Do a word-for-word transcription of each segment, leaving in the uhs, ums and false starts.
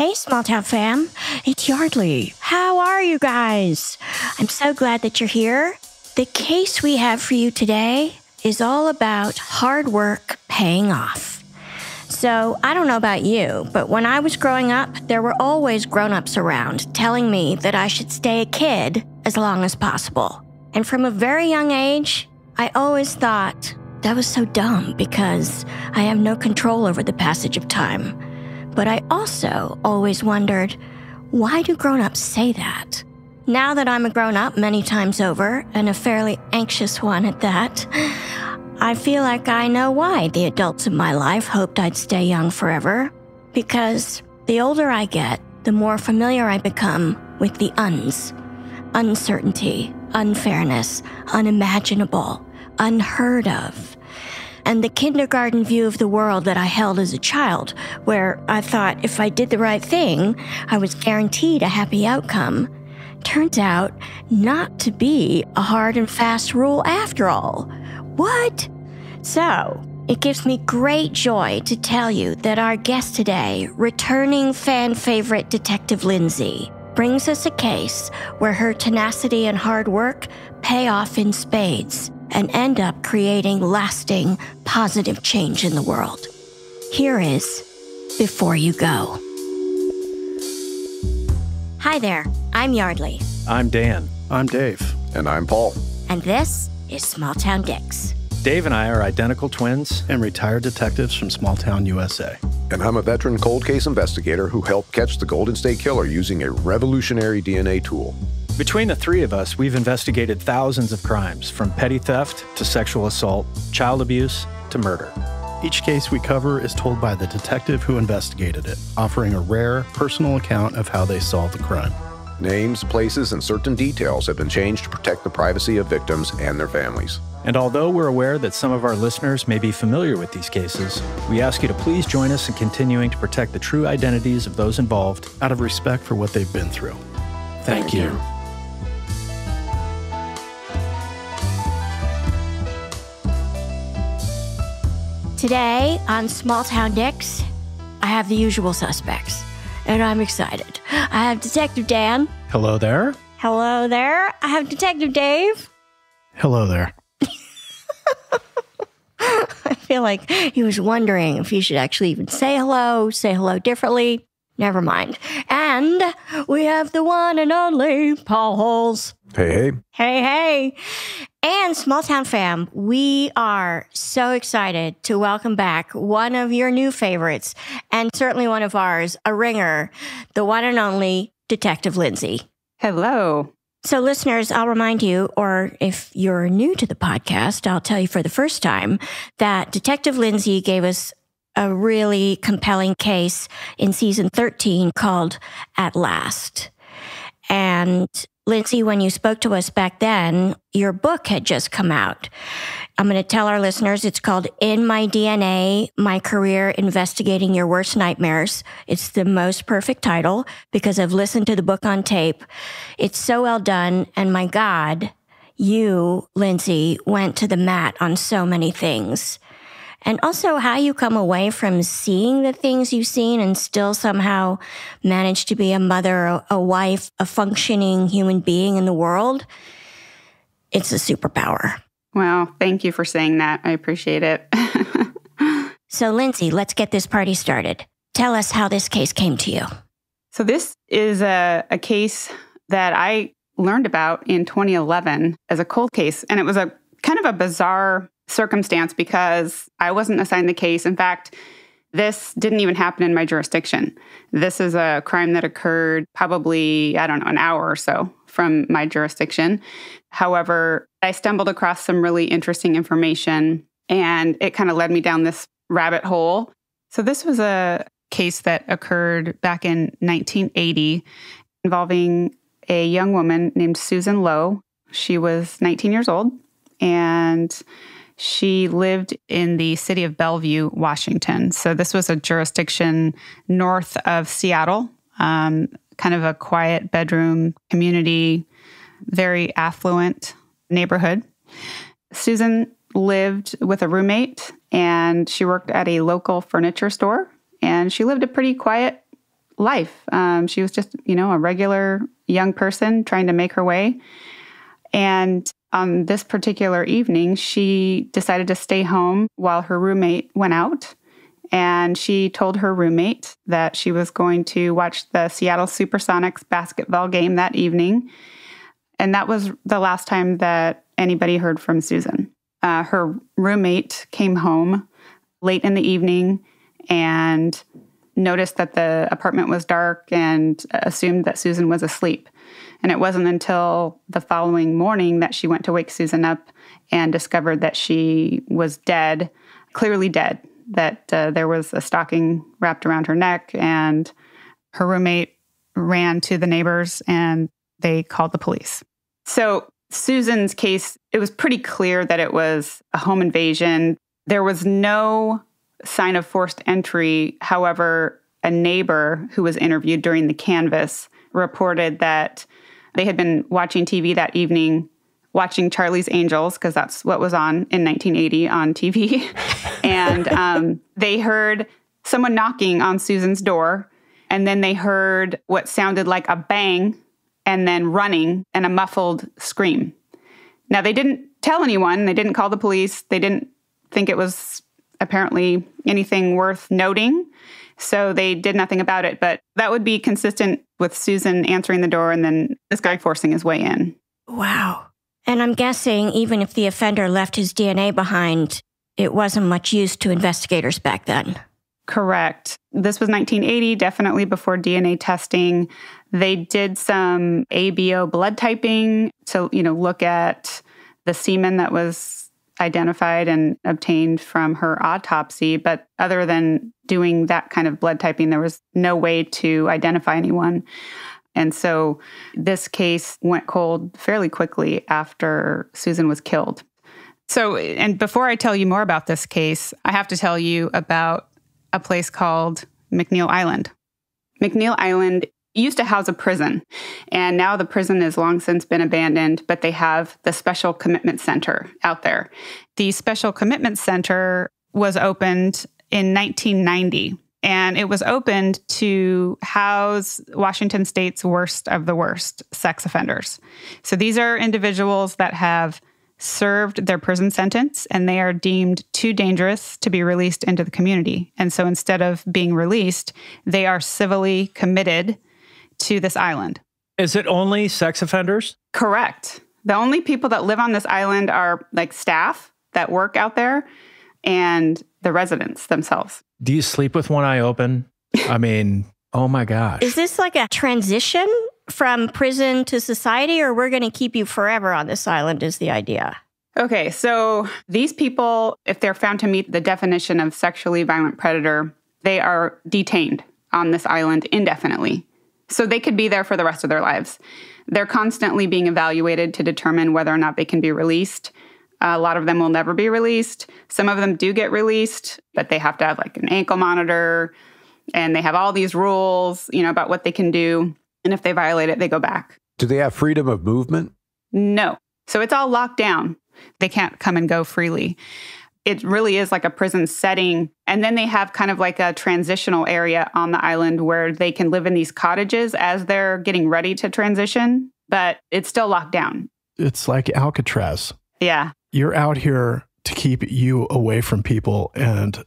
Hey, Small Town fam, it's Yardley. How are you guys? I'm so glad that you're here. The case we have for you today is all about hard work paying off. So I don't know about you, but when I was growing up, there were always grown-ups around telling me that I should stay a kid as long as possible. And from a very young age, I always thought that was so dumb because I have no control over the passage of time. But I also always wondered, why do grown-ups say that? Now that I'm a grown-up many times over, and a fairly anxious one at that, I feel like I know why the adults in my life hoped I'd stay young forever. Because the older I get, the more familiar I become with the uns. Uncertainty, unfairness, unimaginable, unheard of. And the kindergarten view of the world that I held as a child, where I thought if I did the right thing, I was guaranteed a happy outcome, turns out not to be a hard and fast rule after all. What? So, it gives me great joy to tell you that our guest today, returning fan favorite Detective Lindsay, brings us a case where her tenacity and hard work pay off in spades and end up creating lasting, positive change in the world. Here is Before You Go. Hi there, I'm Yardley. I'm Dan. I'm Dave. And I'm Paul. And this is Small Town Dicks. Dave and I are identical twins and retired detectives from Small Town U S A. And I'm a veteran cold case investigator who helped catch the Golden State Killer using a revolutionary D N A tool. Between the three of us, we've investigated thousands of crimes, from petty theft to sexual assault, child abuse to murder. Each case we cover is told by the detective who investigated it, offering a rare, personal account of how they solved the crime. Names, places, and certain details have been changed to protect the privacy of victims and their families. And although we're aware that some of our listeners may be familiar with these cases, we ask you to please join us in continuing to protect the true identities of those involved out of respect for what they've been through. Thank, Thank you. you. Today on Small Town Dicks, I have the usual suspects, and I'm excited. I have Detective Dan. Hello there. Hello there. I have Detective Dave. Hello there. I feel like he was wondering if he should actually even say hello, say hello differently. Never mind. And we have the one and only Paul Holes. Hey, hey. Hey, hey. And Small Town fam, we are so excited to welcome back one of your new favorites, and certainly one of ours, a ringer, the one and only Detective Lindsay. Hello. So listeners, I'll remind you, or if you're new to the podcast, I'll tell you for the first time, that Detective Lindsay gave us a really compelling case in season thirteen called At Last. And Lindsay, when you spoke to us back then, your book had just come out. I'm going to tell our listeners it's called In My D N A, My Career Investigating Your Worst Nightmares. It's the most perfect title because I've listened to the book on tape. It's so well done. And my God, you, Lindsay, went to the mat on so many things. And also how you come away from seeing the things you've seen and still somehow manage to be a mother, a wife, a functioning human being in the world. It's a superpower. Wow. Thank you for saying that. I appreciate it. So Lindsay, let's get this party started. Tell us how this case came to you. So this is a, a case that I learned about in twenty eleven as a cold case. And it was a kind of a bizarre circumstance because I wasn't assigned the case. In fact, this didn't even happen in my jurisdiction. This is a crime that occurred probably, I don't know, an hour or so from my jurisdiction. However, I stumbled across some really interesting information and it kind of led me down this rabbit hole. So this was a case that occurred back in nineteen eighty involving a young woman named Susan Lowe. She was nineteen years old and she lived in the city of Bellevue, Washington. So this was a jurisdiction north of Seattle, um, kind of a quiet bedroom community, very affluent neighborhood. Susan lived with a roommate and she worked at a local furniture store and she lived a pretty quiet life. Um, she was just, you know, a regular young person trying to make her way. And on this particular evening, she decided to stay home while her roommate went out. And she told her roommate that she was going to watch the Seattle SuperSonics basketball game that evening. And that was the last time that anybody heard from Susan. Uh, her roommate came home late in the evening and noticed that the apartment was dark and assumed that Susan was asleep. And it wasn't until the following morning that she went to wake Susan up and discovered that she was dead, clearly dead, that uh, there was a stocking wrapped around her neck, and her roommate ran to the neighbors and they called the police. So Susan's case, it was pretty clear that it was a home invasion. There was no sign of forced entry. However, a neighbor who was interviewed during the canvass reported that they had been watching T V that evening, watching Charlie's Angels, because that's what was on in nineteen eighty on T V. And um, they heard someone knocking on Susan's door, and then they heard what sounded like a bang and then running and a muffled scream. Now, they didn't tell anyone. They didn't call the police. They didn't think it was apparently anything worth noting, so they did nothing about it. But that would be consistent with Susan answering the door and then this guy forcing his way in. Wow. And I'm guessing even if the offender left his D N A behind, it wasn't much use to investigators back then. Correct. This was nineteen eighty, definitely before D N A testing. They did some A B O blood typing to, you know, look at the semen that was identified and obtained from her autopsy. But other than doing that kind of blood typing, there was no way to identify anyone. And so this case went cold fairly quickly after Susan was killed. So, and before I tell you more about this case, I have to tell you about a place called McNeil Island. McNeil Island used to house a prison, and now the prison has long since been abandoned, but they have the Special Commitment Center out there. The Special Commitment Center was opened in nineteen ninety, and it was opened to house Washington State's worst of the worst sex offenders. So these are individuals that have served their prison sentence, and they are deemed too dangerous to be released into the community. And so instead of being released, they are civilly committed to this island. Is it only sex offenders? Correct. The only people that live on this island are like staff that work out there and the residents themselves. Do you sleep with one eye open? I mean, oh my gosh. Is this like a transition from prison to society, or we're going to keep you forever on this island is the idea? Okay, so these people, if they're found to meet the definition of sexually violent predator, they are detained on this island indefinitely. So they could be there for the rest of their lives. They're constantly being evaluated to determine whether or not they can be released. A lot of them will never be released. Some of them do get released, but they have to have like an ankle monitor, and they have all these rules, you know, about what they can do. And if they violate it, they go back. Do they have freedom of movement? No. So it's all locked down. They can't come and go freely. It really is like a prison setting. And then they have kind of like a transitional area on the island where they can live in these cottages as they're getting ready to transition, but it's still locked down. It's like Alcatraz. Yeah. You're out here to keep you away from people and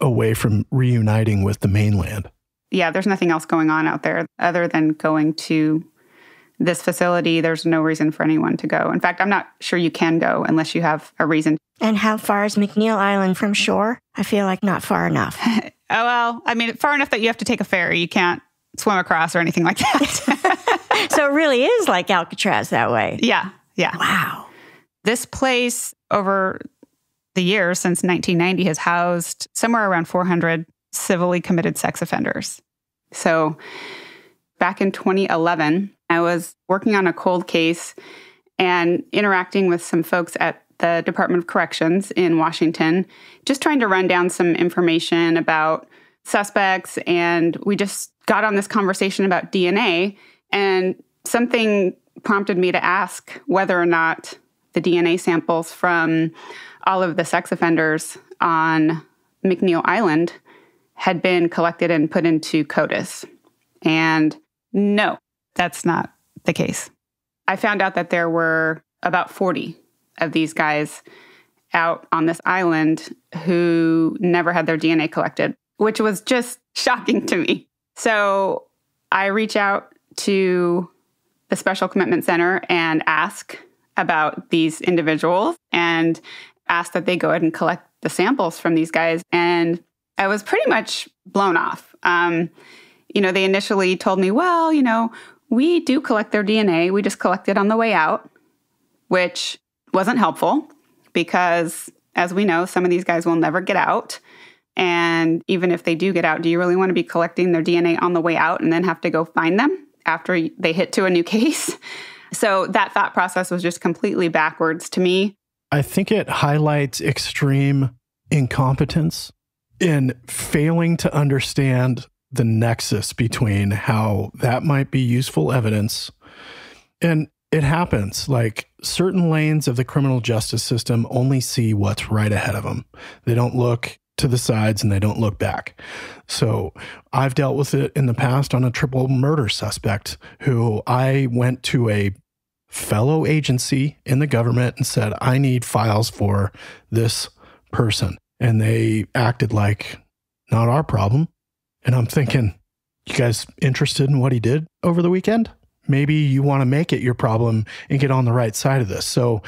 away from reuniting with the mainland. Yeah, there's nothing else going on out there other than going to this facility. There's no reason for anyone to go. In fact, I'm not sure you can go unless you have a reason. And how far is McNeil Island from shore? I feel like not far enough. Oh, well, I mean, far enough that you have to take a ferry. You can't swim across or anything like that. So it really is like Alcatraz that way. Yeah, yeah. Wow. This place over the years since nineteen ninety has housed somewhere around four hundred civilly committed sex offenders. So back in twenty eleven, I was working on a cold case and interacting with some folks at the Department of Corrections in Washington, just trying to run down some information about suspects. And we just got on this conversation about D N A, and something prompted me to ask whether or not the D N A samples from all of the sex offenders on McNeil Island had been collected and put into CODIS. And no, that's not the case. I found out that there were about forty of these guys out on this island who never had their D N A collected, which was just shocking to me. So I reach out to the Special Commitment Center and ask about these individuals and ask that they go ahead and collect the samples from these guys. And I was pretty much blown off. Um, you know, they initially told me, well, you know, we do collect their D N A. We just collect it on the way out, which wasn't helpful because, as we know, some of these guys will never get out. And even if they do get out, do you really want to be collecting their D N A on the way out and then have to go find them after they hit to a new case? So that thought process was just completely backwards to me. I think it highlights extreme incompetence in failing to understand the nexus between how that might be useful evidence. And it happens, like certain lanes of the criminal justice system only see what's right ahead of them. They don't look to the sides and they don't look back. So I've dealt with it in the past on a triple murder suspect who I went to a fellow agency in the government and said, I need files for this person. And they acted like, not our problem. And I'm thinking, you guys interested in what he did over the weekend? Maybe you want to make it your problem and get on the right side of this. So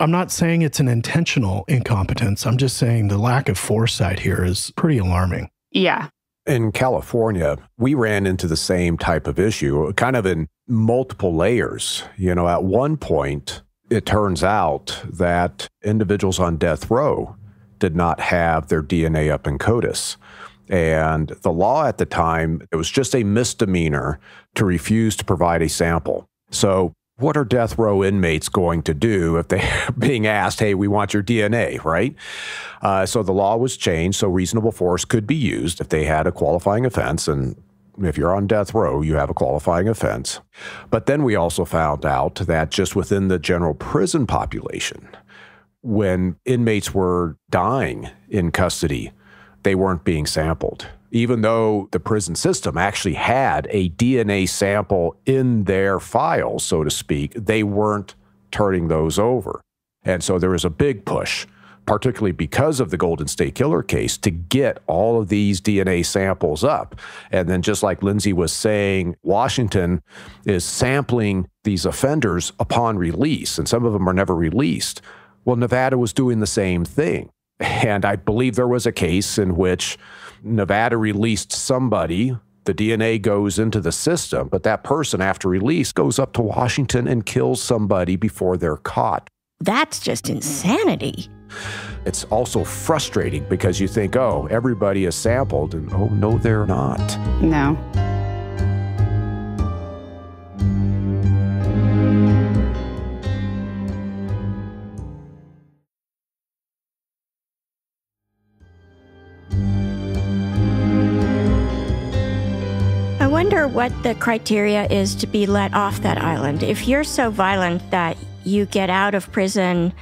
I'm not saying it's an intentional incompetence. I'm just saying the lack of foresight here is pretty alarming. Yeah. In California, we ran into the same type of issue, kind of in multiple layers. You know, at one point, it turns out that individuals on death row did not have their D N A up in CODIS. And the law at the time, it was just a misdemeanor to refuse to provide a sample. So what are death row inmates going to do if they're being asked, hey, we want your D N A, right? Uh, so the law was changed so reasonable force could be used if they had a qualifying offense. And if you're on death row, you have a qualifying offense. But then we also found out that just within the general prison population, when inmates were dying in custody, they weren't being sampled, even though the prison system actually had a D N A sample in their file, so to speak. They weren't turning those over. And so there was a big push, particularly because of the Golden State Killer case, to get all of these D N A samples up. And then just like Lindsay was saying, Washington is sampling these offenders upon release, and some of them are never released. Well, Nevada was doing the same thing. And I believe there was a case in which Nevada released somebody, the D N A goes into the system, but that person after release goes up to Washington and kills somebody before they're caught. That's just insanity. It's also frustrating because you think, oh, everybody is sampled, and oh, no, they're not. No. What the criteria is to be let off that island. If you're so violent that you get out of prison,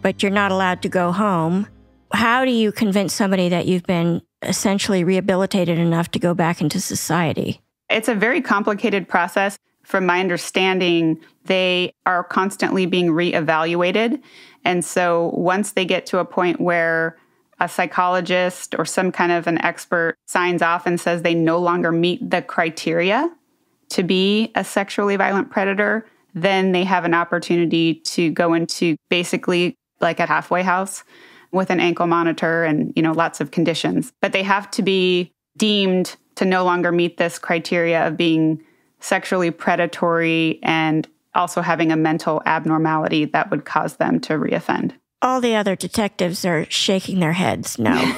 but you're not allowed to go home, how do you convince somebody that you've been essentially rehabilitated enough to go back into society? It's a very complicated process. From my understanding, they are constantly being reevaluated. And so once they get to a point where a psychologist or some kind of an expert signs off and says they no longer meet the criteria to be a sexually violent predator, then they have an opportunity to go into basically like a halfway house with an ankle monitor and, you know, lots of conditions. But they have to be deemed to no longer meet this criteria of being sexually predatory and also having a mental abnormality that would cause them to reoffend. All the other detectives are shaking their heads, no.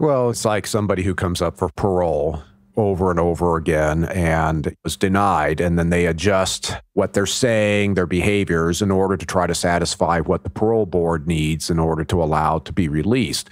Well, it's like somebody who comes up for parole over and over again and is denied, and then they adjust what they're saying, their behaviors, in order to try to satisfy what the parole board needs in order to allow to be released.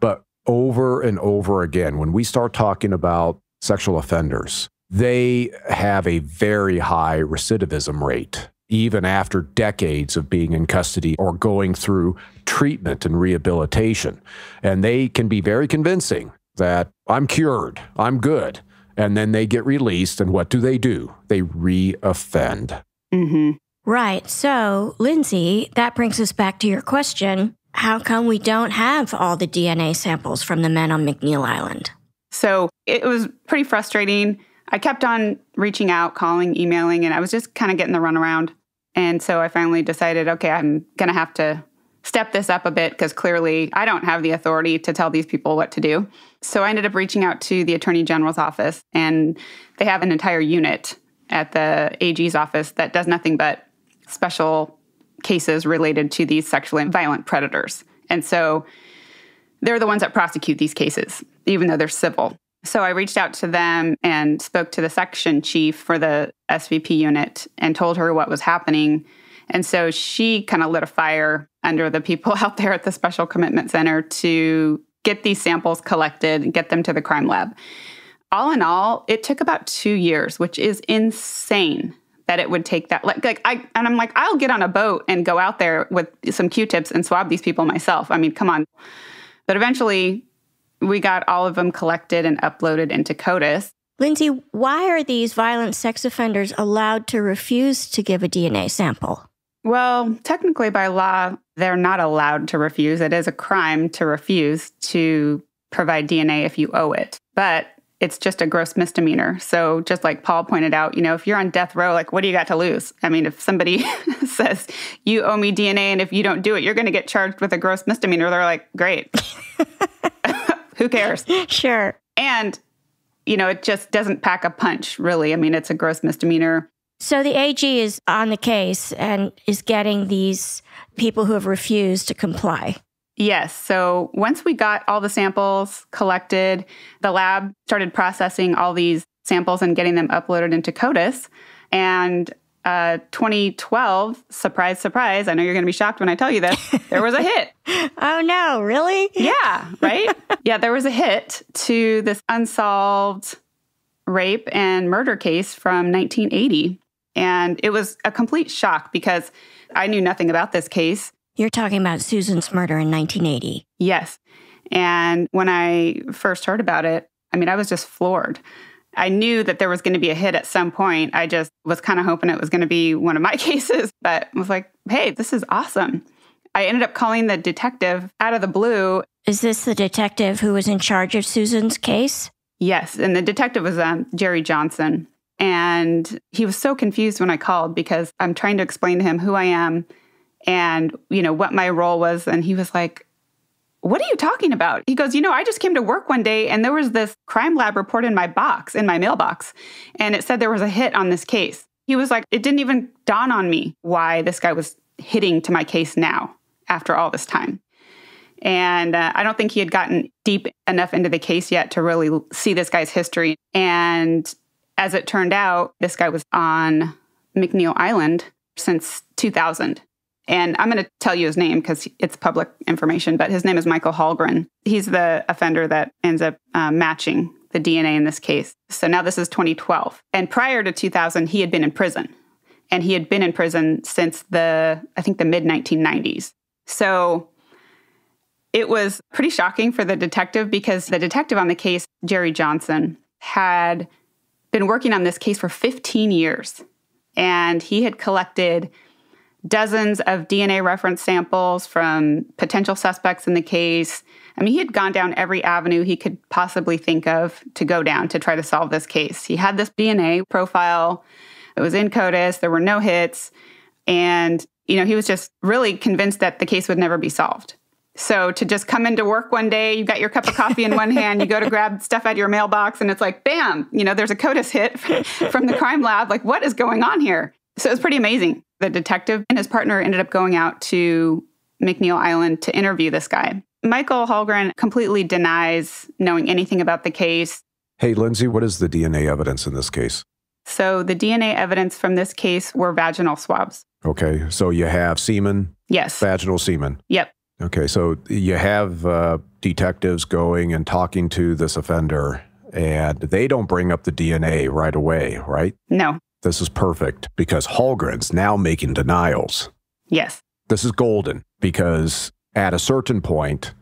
But over and over again, when we start talking about sexual offenders, they have a very high recidivism rate, even after decades of being in custody or going through treatment and rehabilitation. And they can be very convincing that I'm cured, I'm good, and then they get released. And what do they do? They re-offend. Mm-hmm. Right. So, Lindsay, that brings us back to your question. How come we don't have all the D N A samples from the men on McNeil Island? So it was pretty frustrating. I kept on reaching out, calling, emailing, and I was just kind of getting the runaround. And so I finally decided, okay, I'm going to have to step this up a bit because clearly I don't have the authority to tell these people what to do. So I ended up reaching out to the Attorney General's office, and they have an entire unit at the A G's office that does nothing but special cases related to these sexually violent predators. And so they're the ones that prosecute these cases, even though they're civil. So I reached out to them and spoke to the section chief for the S V P unit and told her what was happening. And so she kind of lit a fire under the people out there at the Special Commitment Center to get these samples collected and get them to the crime lab. All in all, it took about two years, which is insane that it would take that. Like, like I And I'm like, I'll get on a boat and go out there with some Q-tips and swab these people myself. I mean, come on. But eventually, we got all of them collected and uploaded into CODIS. Lindsay, why are these violent sex offenders allowed to refuse to give a D N A sample? Well, technically by law, they're not allowed to refuse. It is a crime to refuse to provide D N A if you owe it. But it's just a gross misdemeanor. So just like Paul pointed out, you know, if you're on death row, like, what do you got to lose? I mean, if somebody says, you owe me D N A, and if you don't do it, you're going to get charged with a gross misdemeanor, they're like, great. Who cares? Sure. And, you know, it just doesn't pack a punch, really. I mean, it's a gross misdemeanor. So the A G is on the case and is getting these people who have refused to comply. Yes. So once we got all the samples collected, the lab started processing all these samples and getting them uploaded into CODIS. And uh, twenty twelve, surprise, surprise, I know you're going to be shocked when I tell you this, there was a hit. Oh, no, really? Yeah, right? Yeah, there was a hit to this unsolved rape and murder case from nineteen eighty. And it was a complete shock because I knew nothing about this case. You're talking about Susan's murder in nineteen eighty. Yes. And when I first heard about it, I mean, I was just floored. I knew that there was going to be a hit at some point. I just was kind of hoping it was going to be one of my cases, but I was like, hey, this is awesome. I ended up calling the detective out of the blue. Is this the detective who was in charge of Susan's case? Yes. And the detective was um, Jerry Johnson. And he was so confused when I called because I'm trying to explain to him who I am and, you know, what my role was. And he was like, what are you talking about? He goes, you know, I just came to work one day and there was this crime lab report in my box, in my mailbox. And it said there was a hit on this case. He was like, it didn't even dawn on me why this guy was hitting to my case now after all this time. And uh, I don't think he had gotten deep enough into the case yet to really see this guy's history. And as it turned out, this guy was on McNeil Island since two thousand. And I'm going to tell you his name because it's public information, but his name is Michael Hallgren. He's the offender that ends up uh, matching the D N A in this case. So now this is twenty twelve. And prior to two thousand, he had been in prison. And he had been in prison since the, I think, the mid nineteen nineties. So it was pretty shocking for the detective because the detective on the case, Jerry Johnson, had been working on this case for fifteen years. And he had collected dozens of D N A reference samples from potential suspects in the case. I mean, he had gone down every avenue he could possibly think of to go down to try to solve this case. He had this D N A profile. It was in CODIS. There were no hits. And, you know, he was just really convinced that the case would never be solved. So to just come into work one day, you've got your cup of coffee in one hand, you go to grab stuff out of your mailbox, and it's like, bam, you know, there's a CODIS hit from the crime lab. Like, what is going on here? So it was pretty amazing. The detective and his partner ended up going out to McNeil Island to interview this guy. Michael Hallgren completely denies knowing anything about the case. Hey, Lindsay, what is the D N A evidence in this case? So the D N A evidence from this case were vaginal swabs. Okay, so you have semen? Yes. Vaginal semen? Yep. Okay, so you have uh, detectives going and talking to this offender, and they don't bring up the D N A right away, right? No. This is perfect because Hallgren's now making denials. Yes. This is golden because at a certain point,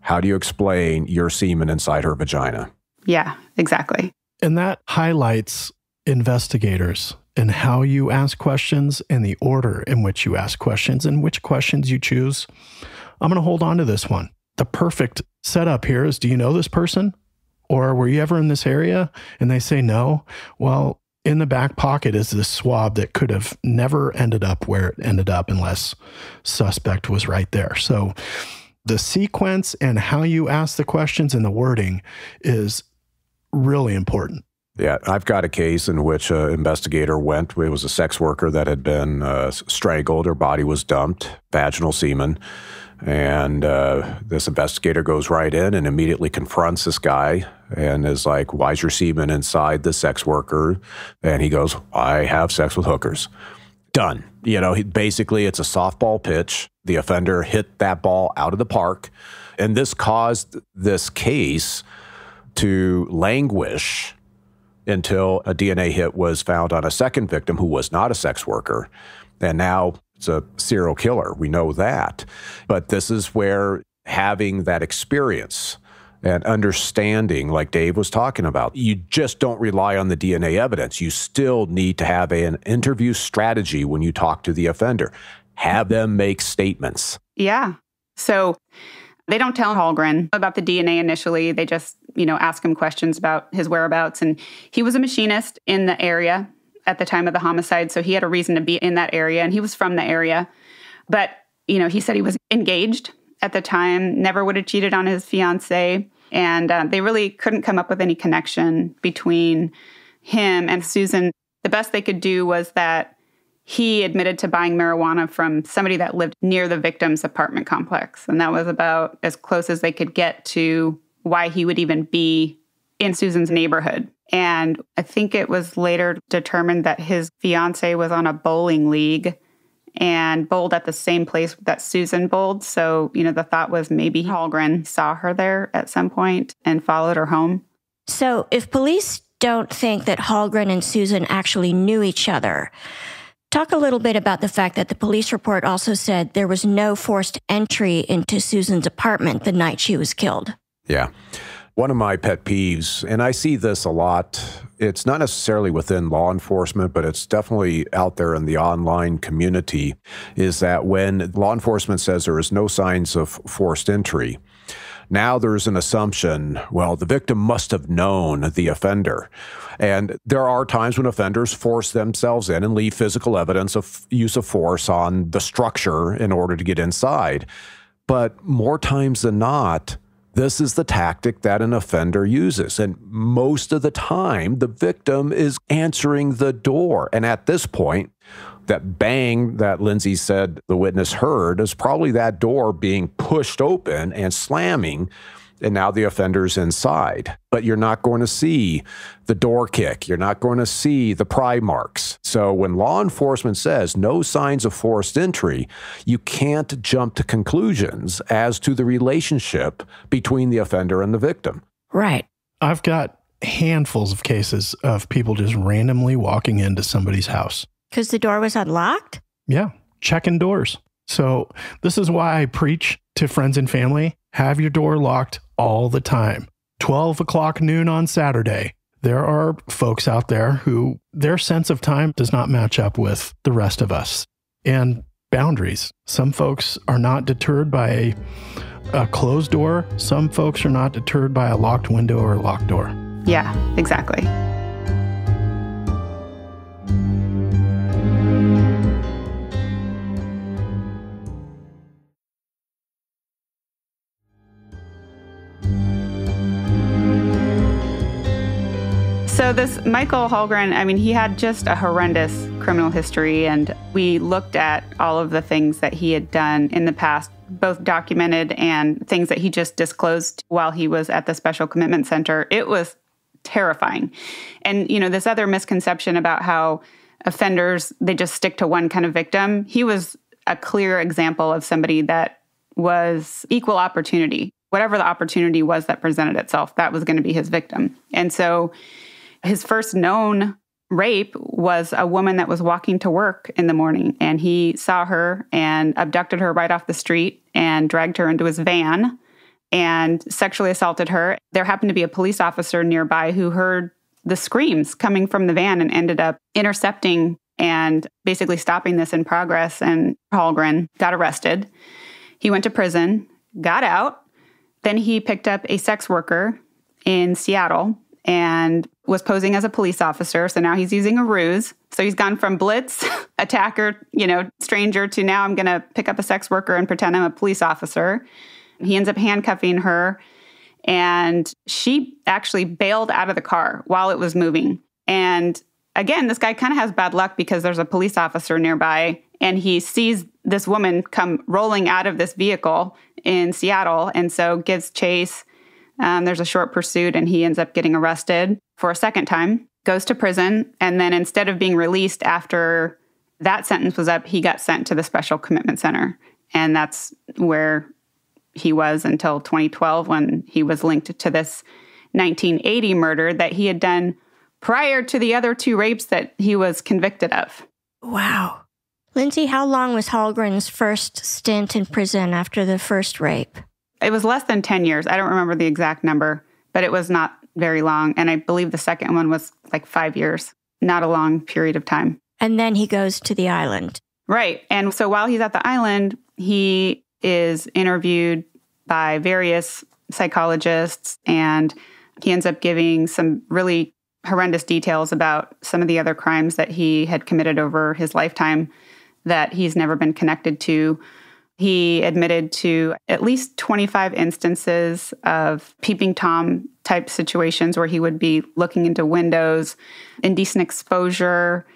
how do you explain your semen inside her vagina? Yeah, exactly. And that highlights investigators and how you ask questions and the order in which you ask questions and which questions you choose. I'm going to hold on to this one. The perfect setup here is, do you know this person? Or were you ever in this area? And they say no. Well, in the back pocket is this swab that could have never ended up where it ended up unless suspect was right there. So the sequence and how you ask the questions and the wording is really important. Yeah, I've got a case in which an investigator went. It was a sex worker that had been uh, strangled. Her body was dumped, vaginal semen. And uh, this investigator goes right in and immediately confronts this guy and is like, why is your semen inside the sex worker? And he goes, I have sex with hookers. Done. You know, he, basically it's a softball pitch. The offender hit that ball out of the park. And this caused this case to languish until a D N A hit was found on a second victim who was not a sex worker. And now it's a serial killer. We know that. But this is where having that experience and understanding, like Dave was talking about, you just don't rely on the D N A evidence. You still need to have an interview strategy when you talk to the offender. Have them make statements. Yeah. So they don't tell Hallgren about the D N A initially. They just, you know, ask him questions about his whereabouts. And he was a machinist in the area at the time of the homicide, so he had a reason to be in that area, and he was from the area. But, you know, he said he was engaged at the time, never would have cheated on his fiancée, and uh, they really couldn't come up with any connection between him and Susan. The best they could do was that he admitted to buying marijuana from somebody that lived near the victim's apartment complex, and that was about as close as they could get to why he would even be in Susan's neighborhood. And I think it was later determined that his fiance was on a bowling league and bowled at the same place that Susan bowled. So, you know, the thought was maybe Hallgren saw her there at some point and followed her home. So if police don't think that Hallgren and Susan actually knew each other, talk a little bit about the fact that the police report also said there was no forced entry into Susan's apartment the night she was killed. Yeah. One of my pet peeves, and I see this a lot, it's not necessarily within law enforcement, but it's definitely out there in the online community, is that when law enforcement says there is no signs of forced entry, now there's an assumption, well, the victim must have known the offender. And there are times when offenders force themselves in and leave physical evidence of use of force on the structure in order to get inside. But more times than not, this is the tactic that an offender uses. And most of the time, the victim is answering the door. And at this point, that bang that Lindsay said the witness heard is probably that door being pushed open and slamming. And now the offender's inside. But you're not going to see the door kick. You're not going to see the pry marks. So when law enforcement says no signs of forced entry, you can't jump to conclusions as to the relationship between the offender and the victim. Right. I've got handfuls of cases of people just randomly walking into somebody's house. Because the door was unlocked? Yeah, checking doors. So this is why I preach to friends and family, have your door locked all the time. twelve o'clock noon on Saturday. There are folks out there who their sense of time does not match up with the rest of us. And boundaries. Some folks are not deterred by a, a closed door. Some folks are not deterred by a locked window or a locked door. Yeah, exactly. So this Michael Hallgren, I mean, he had just a horrendous criminal history, and we looked at all of the things that he had done in the past, both documented and things that he just disclosed while he was at the Special Commitment Center. It was terrifying. And, you know, this other misconception about how offenders, they just stick to one kind of victim. He was a clear example of somebody that was equal opportunity. Whatever the opportunity was that presented itself, that was going to be his victim. And so his first known rape was a woman that was walking to work in the morning, and he saw her and abducted her right off the street and dragged her into his van and sexually assaulted her. There happened to be a police officer nearby who heard the screams coming from the van and ended up intercepting and basically stopping this in progress. And Hallgren got arrested. He went to prison, got out. Then he picked up a sex worker in Seattle and was posing as a police officer. So now he's using a ruse. So he's gone from blitz, attacker, you know, stranger to now I'm going to pick up a sex worker and pretend I'm a police officer. He ends up handcuffing her, and she actually bailed out of the car while it was moving. And again, this guy kind of has bad luck because there's a police officer nearby, and he sees this woman come rolling out of this vehicle in Seattle, and so gives chase. Um, there's a short pursuit, and he ends up getting arrested for a second time, goes to prison, and then instead of being released after that sentence was up, he got sent to the Special Commitment Center, and that's where he was until twenty twelve, when he was linked to this nineteen eighty murder that he had done prior to the other two rapes that he was convicted of. Wow. Lindsay, how long was Hallgren's first stint in prison after the first rape? It was less than ten years. I don't remember the exact number, but it was not very long. And I believe the second one was like five years, not a long period of time. And then he goes to the island. Right. And so while he's at the island, he is interviewed by various psychologists, and he ends up giving some really horrendous details about some of the other crimes that he had committed over his lifetime that he's never been connected to. He admitted to at least twenty-five instances of peeping Tom type situations where he would be looking into windows, indecent exposure.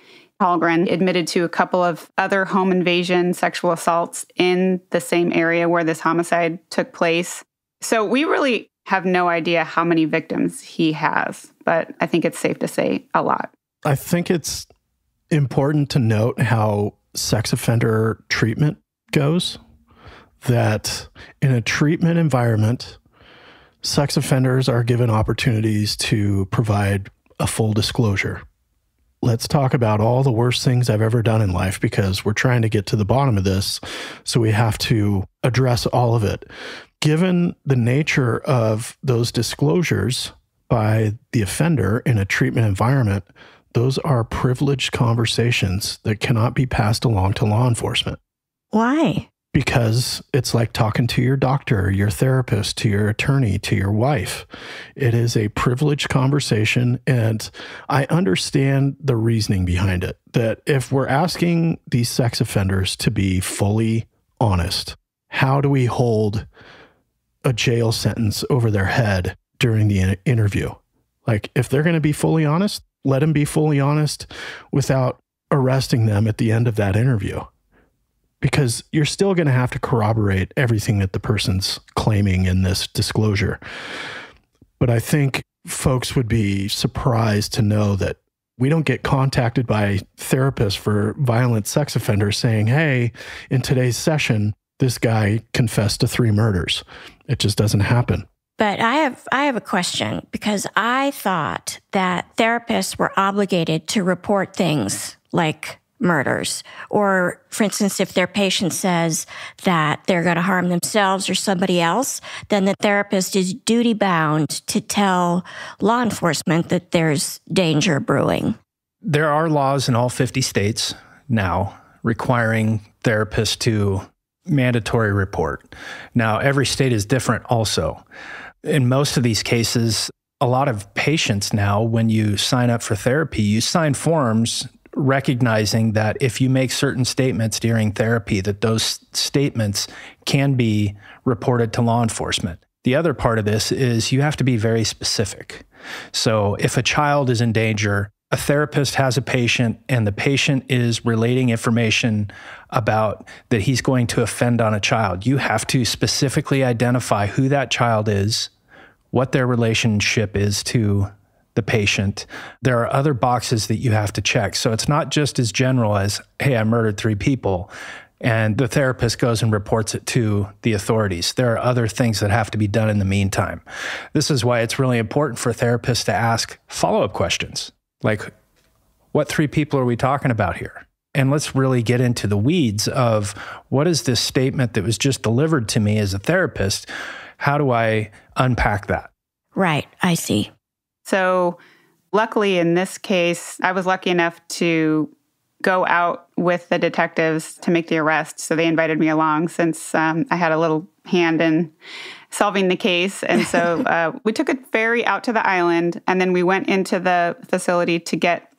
Hallgren admitted to a couple of other home invasion sexual assaults in the same area where this homicide took place. So we really have no idea how many victims he has, but I think it's safe to say a lot. I think it's important to note how sex offender treatment goes, that in a treatment environment, sex offenders are given opportunities to provide a full disclosure. Let's talk about all the worst things I've ever done in life, because we're trying to get to the bottom of this, so we have to address all of it. Given the nature of those disclosures by the offender in a treatment environment, those are privileged conversations that cannot be passed along to law enforcement. Why? Because it's like talking to your doctor, your therapist, to your attorney, to your wife. It is a privileged conversation, and I understand the reasoning behind it, that if we're asking these sex offenders to be fully honest, how do we hold a jail sentence over their head during the interview? Like, if they're going to be fully honest, let them be fully honest without arresting them at the end of that interview. Because you're still going to have to corroborate everything that the person's claiming in this disclosure. But I think folks would be surprised to know that we don't get contacted by therapists for violent sex offenders saying, hey, in today's session, this guy confessed to three murders. It just doesn't happen. But I have I have a question, because I thought that therapists were obligated to report things like murders, or for instance, if their patient says that they're going to harm themselves or somebody else, then the therapist is duty bound to tell law enforcement that there's danger brewing. There are laws in all fifty states now requiring therapists to mandatory report. Now, every state is different also. In most of these cases, a lot of patients now, when you sign up for therapy, you sign forms recognizing that if you make certain statements during therapy, that those statements can be reported to law enforcement. The other part of this is you have to be very specific. So if a child is in danger, a therapist has a patient and the patient is relating information about that he's going to offend on a child, you have to specifically identify who that child is, what their relationship is to the patient. There are other boxes that you have to check. So it's not just as general as, hey, I murdered three people, and the therapist goes and reports it to the authorities. There are other things that have to be done in the meantime. This is why it's really important for therapists to ask follow-up questions. Like, what three people are we talking about here? And let's really get into the weeds of what is this statement that was just delivered to me as a therapist? How do I unpack that? Right, I see. So Luckily, in this case, I was lucky enough to go out with the detectives to make the arrest. So they invited me along since um, I had a little hand in solving the case. And so uh, we took a ferry out to the island, and then we went into the facility to get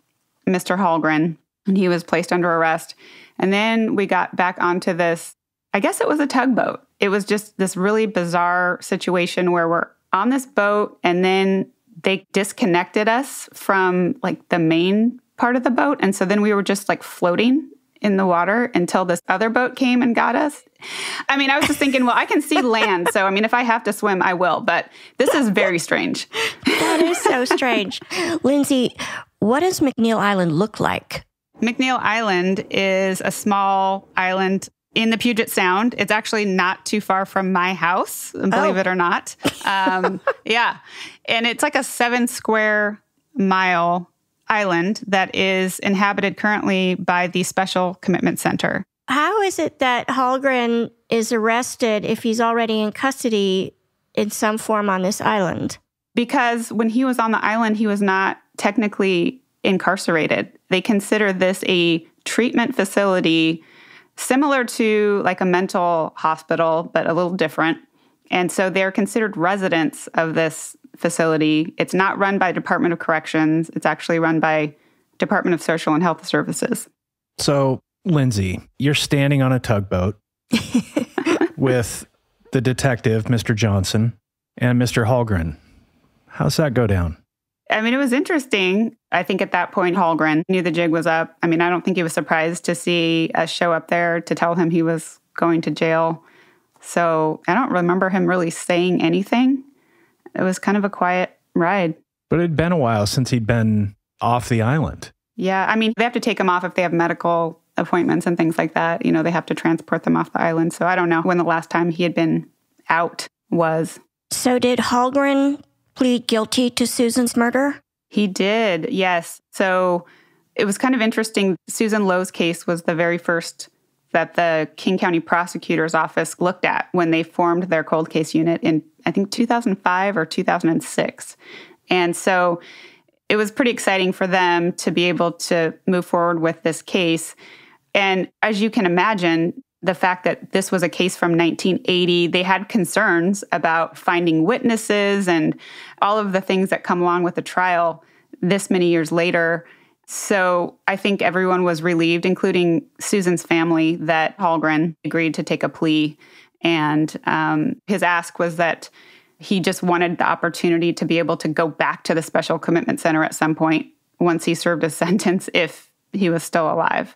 Mister Hallgren, and he was placed under arrest. And then we got back onto this, I guess it was a tugboat. It was just this really bizarre situation where we're on this boat, and then they disconnected us from like the main part of the boat. And so then we were just like floating in the water until this other boat came and got us. I mean, I was just thinking, well, I can see land. So, I mean, if I have to swim, I will. But this is very strange. That is so strange. Lindsay, what does McNeil Island look like? McNeil Island is a small island in the Puget Sound. It's actually not too far from my house, believe oh. it or not. Um, yeah. And it's like a seven square mile island that is inhabited currently by the Special Commitment Center. How is it that Hallgren is arrested if he's already in custody in some form on this island? Because when he was on the island, he was not technically incarcerated. They consider this a treatment facility similar to like a mental hospital, but a little different. And so they're considered residents of this facility. It's not run by Department of Corrections. It's actually run by Department of Social and Health Services. So, Lindsay, you're standing on a tugboat with the detective, Mister Johnson, and Mister Hallgren. How's that go down? I mean, it was interesting. I think at that point, Hallgren knew the jig was up. I mean, I don't think he was surprised to see us show up there to tell him he was going to jail. So I don't remember him really saying anything. It was kind of a quiet ride. But it had been a while since he'd been off the island. Yeah, I mean, they have to take him off if they have medical appointments and things like that. You know, they have to transport them off the island. So I don't know when the last time he had been out was. So did Hallgren plead guilty to Susan's murder? He did, yes. So it was kind of interesting. Susan Lowe's case was the very first that the King County Prosecutor's Office looked at when they formed their cold case unit in, I think, two thousand five or two thousand six. And so it was pretty exciting for them to be able to move forward with this case. And as you can imagine, the fact that this was a case from nineteen eighty, they had concerns about finding witnesses and all of the things that come along with a trial this many years later. So I think everyone was relieved, including Susan's family, that Hallgren agreed to take a plea. And um, his ask was that he just wanted the opportunity to be able to go back to the Special Commitment Center at some point once he served his sentence, if he was still alive.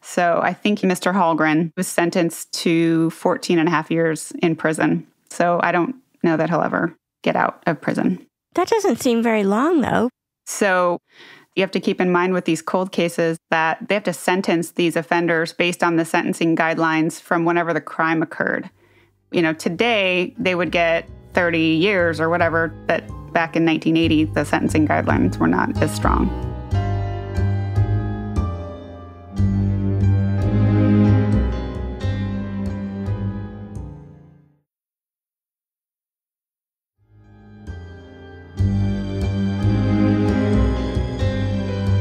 So I think Mister Hallgren was sentenced to fourteen and a half years in prison. So I don't know that he'll ever get out of prison. That doesn't seem very long, though. So you have to keep in mind with these cold cases that they have to sentence these offenders based on the sentencing guidelines from whenever the crime occurred. You know, today they would get thirty years or whatever, but back in nineteen eighty, the sentencing guidelines were not as strong.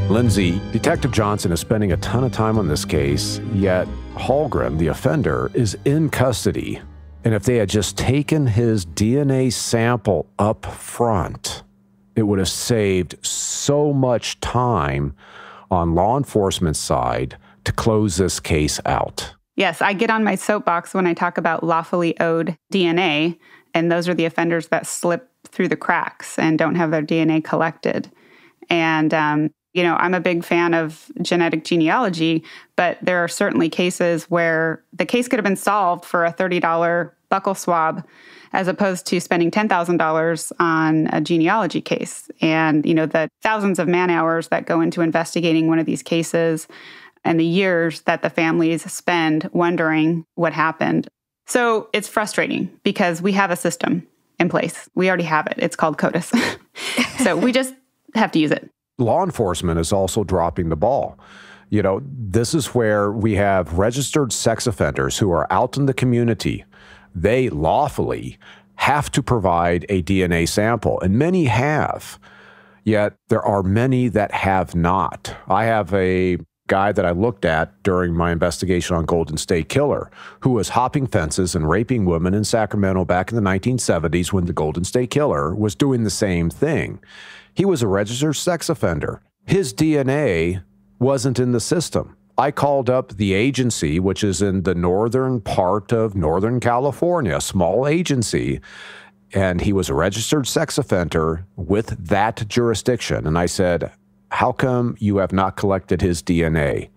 Lindsay, Detective Johnson is spending a ton of time on this case, yet Hallgren, the offender, is in custody. And if they had just taken his D N A sample up front, it would have saved so much time on law enforcement's side to close this case out. Yes, I get on my soapbox when I talk about lawfully owed D N A, and those are the offenders that slip through the cracks and don't have their D N A collected. And, um, You know, I'm a big fan of genetic genealogy, but there are certainly cases where the case could have been solved for a thirty dollar buckle swab as opposed to spending ten thousand dollars on a genealogy case. And, you know, the thousands of man hours that go into investigating one of these cases and the years that the families spend wondering what happened. So it's frustrating because we have a system in place. We already have it. It's called CODIS. So we just have to use it. Law enforcement is also dropping the ball. You know, this is where we have registered sex offenders who are out in the community. They lawfully have to provide a D N A sample, and many have. Yet there are many that have not. I have a guy that I looked at during my investigation on Golden State Killer, who was hopping fences and raping women in Sacramento back in the nineteen seventies when the Golden State Killer was doing the same thing. He was a registered sex offender. His D N A wasn't in the system. I called up the agency, which is in the northern part of Northern California, a small agency, and he was a registered sex offender with that jurisdiction. And I said, how come you have not collected his D N A?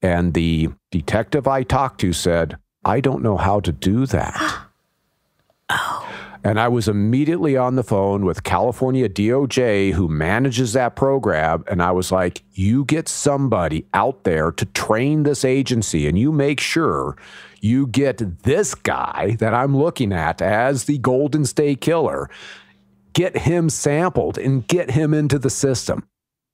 And the detective I talked to said, I don't know how to do that. Oh. And I was immediately on the phone with California D O J, who manages that program. And I was like, you get somebody out there to train this agency and you make sure you get this guy that I'm looking at as the Golden State Killer, get him sampled and get him into the system.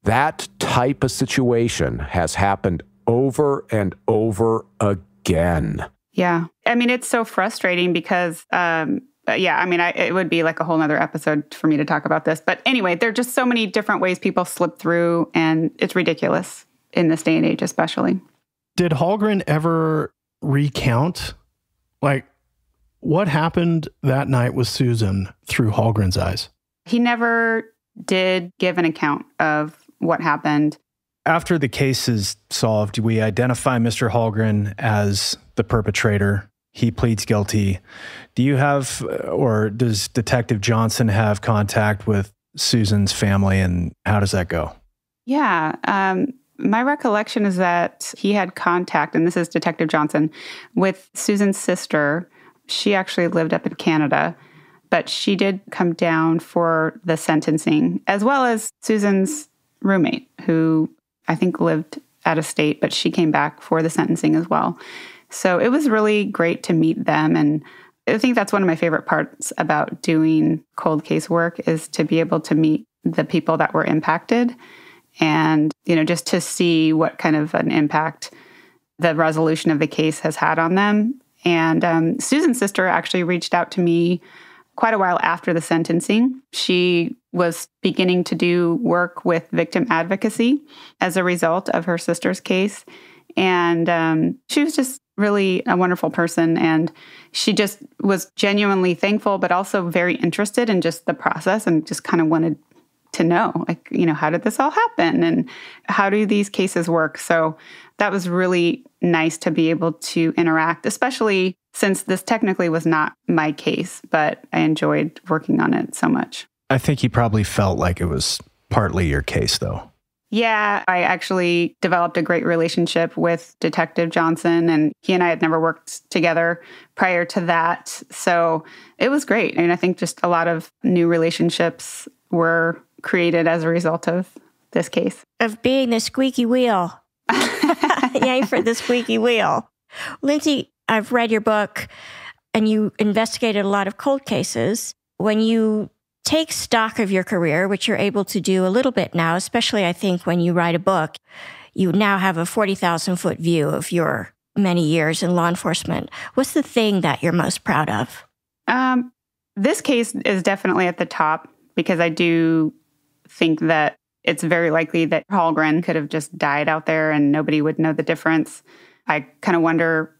That type of situation has happened over and over again. Yeah. I mean, it's so frustrating because, um, yeah, I mean, I, it would be like a whole nother episode for me to talk about this. But anyway, there are just so many different ways people slip through, and it's ridiculous in this day and age, especially. Did Hallgren ever recount, like, what happened that night with Susan through Hallgren's eyes? He never did give an account of what happened. After the case is solved, we identify Mister Hallgren as the perpetrator. He pleads guilty. Do you have, or does Detective Johnson have contact with Susan's family, and how does that go? Yeah. Um, my recollection is that he had contact, and this is Detective Johnson, with Susan's sister. She actually lived up in Canada, but she did come down for the sentencing, as well as Susan's roommate, who I think lived out of state, but she came back for the sentencing as well. So it was really great to meet them. And I think that's one of my favorite parts about doing cold case work, is to be able to meet the people that were impacted and, you know, just to see what kind of an impact the resolution of the case has had on them. And um, Susan's sister actually reached out to me quite a while after the sentencing. She was beginning to do work with victim advocacy as a result of her sister's case. And um, she was just really a wonderful person. And she just was genuinely thankful, but also very interested in just the process, and just kind of wanted to know, like, you know, how did this all happen? And how do these cases work? So that was really nice to be able to interact, especially since this technically was not my case, but I enjoyed working on it so much. I think you probably felt like it was partly your case, though. Yeah, I actually developed a great relationship with Detective Johnson, and he and I had never worked together prior to that. So it was great. I mean, I think just a lot of new relationships were created as a result of this case. Of being the squeaky wheel. Yay for the squeaky wheel. Lindsay, I've read your book, and you investigated a lot of cold cases. When you take stock of your career, which you're able to do a little bit now, especially I think when you write a book, you now have a forty thousand foot view of your many years in law enforcement. What's the thing that you're most proud of? Um, this case is definitely at the top, because I do think that it's very likely that Hallgren could have just died out there and nobody would know the difference. I kind of wonder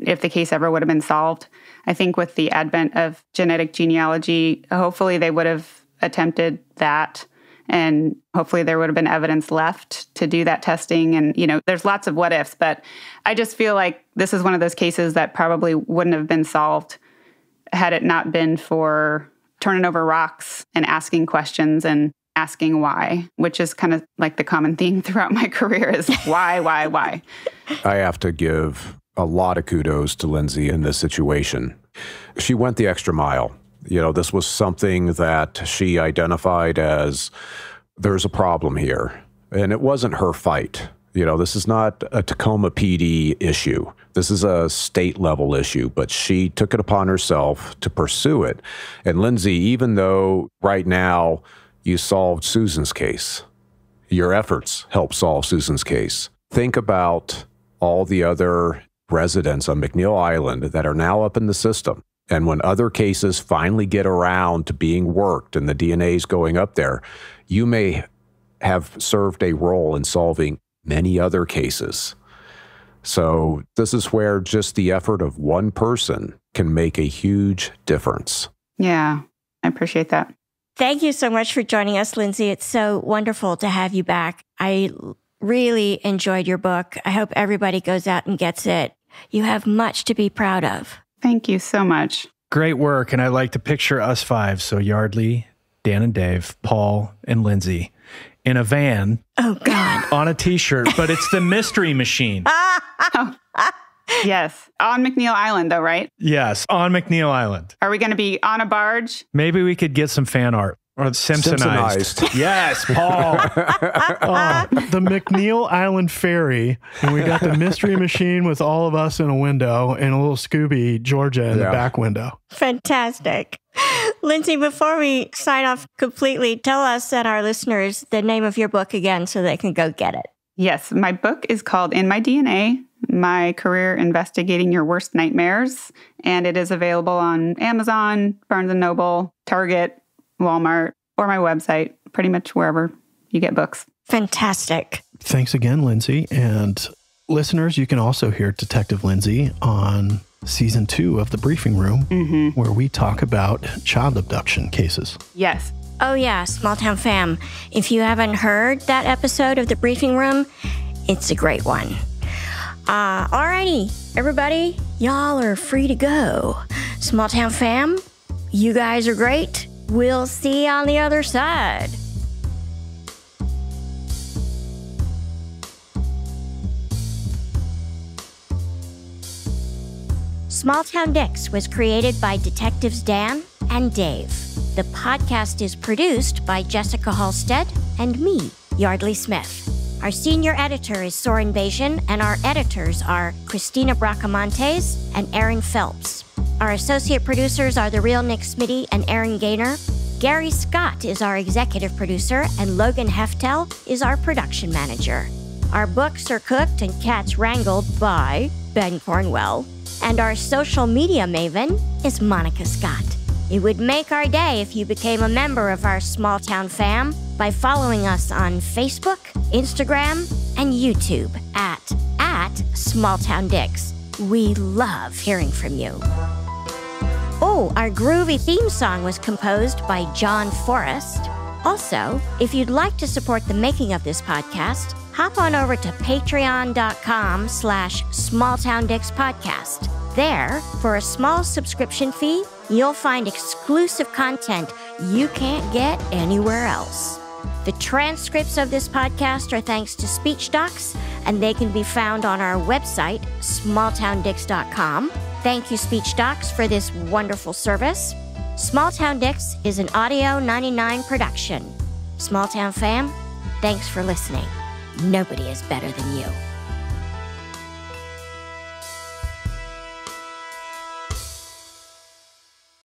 if the case ever would have been solved. I think with the advent of genetic genealogy, hopefully they would have attempted that, and hopefully there would have been evidence left to do that testing. And, you know, there's lots of what ifs, but I just feel like this is one of those cases that probably wouldn't have been solved had it not been for turning over rocks and asking questions and asking why, which is kind of like the common theme throughout my career, is why, why, why. I have to give a lot of kudos to Lindsay in this situation. She went the extra mile. You know, this was something that she identified as, there's a problem here. And it wasn't her fight. You know, this is not a Tacoma P D issue. This is a state level issue, but she took it upon herself to pursue it. And Lindsay, even though right now you solved Susan's case, your efforts helped solve Susan's case, think about all the other residents on McNeil Island that are now up in the system And when other cases finally get around to being worked and the D N A's going up there, you may have served a role in solving many other cases. So this is where just the effort of one person can make a huge difference. Yeah, I appreciate that. Thank you so much for joining us, Lindsay. It's so wonderful to have you back. I really enjoyed your book. I hope everybody goes out and gets it. You have much to be proud of. Thank you so much. Great work. And I like to picture us five. So Yardley, Dan and Dave, Paul and Lindsay in a van. Oh, God. On a T-shirt, but it's the mystery machine. Oh. Yes. On McNeil Island, though, right? Yes. On McNeil Island. Are we going to be on a barge? Maybe we could get some fan art. Or Simpsonized. Simpsonized. Yes, Paul. Oh, the McNeil Island Ferry. And we got the mystery machine with all of us in a window and a little Scooby, Georgia, in yeah. the back window. Fantastic. Lindsay, before we sign off completely, tell us and our listeners the name of your book again so they can go get it. Yes, my book is called In My D N A, My Career Investigating Your Worst Nightmares. And it is available on Amazon, Barnes and Noble, Target, Walmart, or my website, pretty much wherever you get books. Fantastic. Thanks again, Lindsay. And listeners, you can also hear Detective Lindsay on season two of The Briefing Room, mm-hmm. where we talk about child abduction cases. Yes. Oh, yeah, Small Town Fam. If you haven't heard that episode of The Briefing Room, it's a great one. Uh, alrighty, everybody, y'all are free to go. Small Town Fam, you guys are great. We'll see you on the other side. Small Town Dicks was created by Detectives Dan and Dave. The podcast is produced by Jessica Halstead and me, Yardley Smith. Our senior editor is Soren Bajan, and our editors are Christina Bracamontes and Aaron Phelps. Our associate producers are the real Nick Smitty and Aaron Gaynor. Gary Scott is our executive producer, and Logan Heftel is our production manager. Our books are cooked and cats wrangled by Ben Cornwell. And our social media maven is Monica Scott. It would make our day if you became a member of our Small Town Fam by following us on Facebook, Instagram, and YouTube at, at Small Town Dicks. We love hearing from you. Oh, our groovy theme song was composed by John Forrest. Also, if you'd like to support the making of this podcast, hop on over to patreon.com slash smalltowndickspodcast. There, for a small subscription fee, you'll find exclusive content you can't get anywhere else. The transcripts of this podcast are thanks to SpeechDocs, and they can be found on our website, small town dicks dot com. Thank you, SpeechDocs, for this wonderful service. Small Town Dicks is an Audio ninety-nine production. Small Town Fam, thanks for listening. Nobody is better than you.